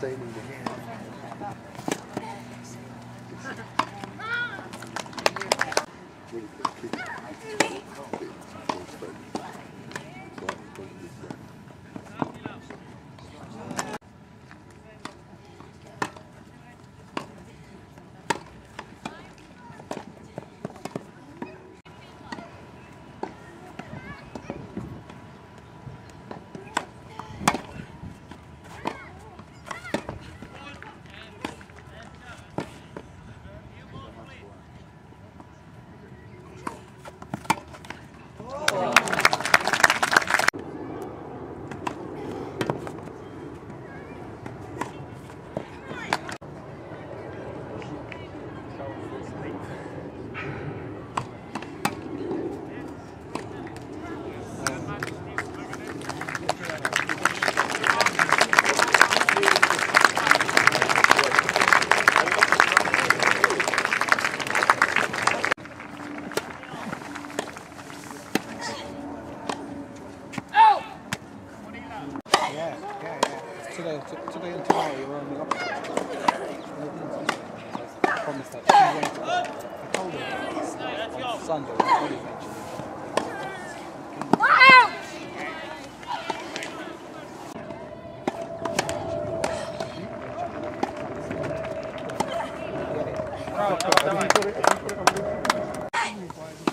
stay in today and tomorrow you're on the opposite. I promised that. I told her on Sunday. Wow! Get it.